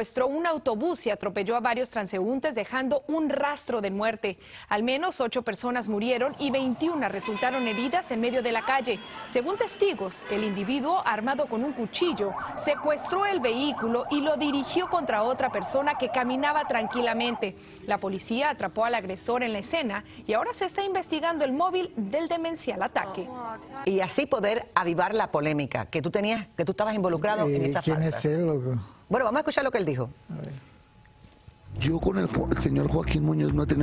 secuestró un autobús y atropelló a varios transeúntes, dejando un rastro de muerte. Al menos 8 personas murieron y 21 resultaron heridas en medio de la calle. Según testigos, el individuo, armado con un cuchillo, secuestró el vehículo y lo dirigió contra otra persona que caminaba tranquilamente. La policía atrapó al agresor en la escena y ahora se está investigando el móvil del demencial ataque. Y así poder avivar la polémica que tú tenías, que tú estabas involucrado en esa falta. ¿Quién es él, loco? Bueno, vamos a escuchar lo que él dijo. Yo con el señor Joaquín Muñoz no he tenido